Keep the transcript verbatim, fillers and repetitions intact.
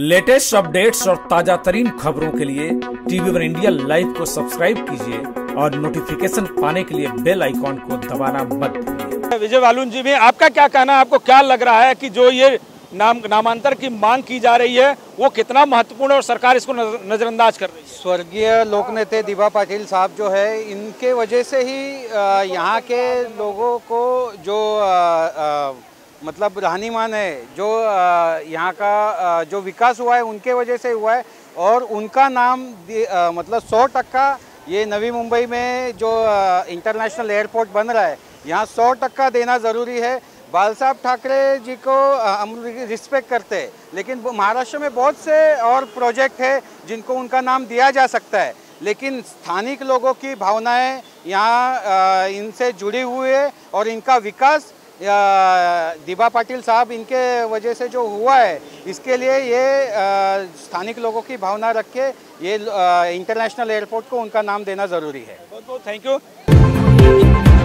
Latest updates और ताजा तरीन खबरों के लिए टीवी वन इंडिया लाइव को सब्सक्राइब कीजिए और नोटिफिकेशन पाने के लिए बेल आइकॉन को दबाना मत भूलिए। विजय वालुंज जी, में आपका क्या कहना है, आपको क्या लग रहा है कि जो ये नाम नामांतर की मांग की जा रही है वो कितना महत्वपूर्ण है और सरकार इसको नजरअंदाज कर रही है? स्वर्गीय लोकनेता डी बी पाटिल साहब जो है, इनके वजह से ही यहाँ के लोगों को जो आ, आ, मतलब रहनीमान है, जो यहाँ का जो विकास हुआ है उनके वजह से हुआ है। और उनका नाम आ, मतलब सौ टक्का ये नवी मुंबई में जो आ, इंटरनेशनल एयरपोर्ट बन रहा है यहाँ सौ टक्का देना ज़रूरी है। बाल साहब ठाकरे जी को हम रिस्पेक्ट करते हैं, लेकिन महाराष्ट्र में बहुत से और प्रोजेक्ट है जिनको उनका नाम दिया जा सकता है, लेकिन स्थानिक लोगों की भावनाएं यहाँ इनसे जुड़ी हुई है और इनका विकास डी बी पाटिल साहब इनके वजह से जो हुआ है, इसके लिए ये स्थानिक लोगों की भावना रख के ये इंटरनेशनल एयरपोर्ट को उनका नाम देना ज़रूरी है। बहुत बहुत थैंक यू।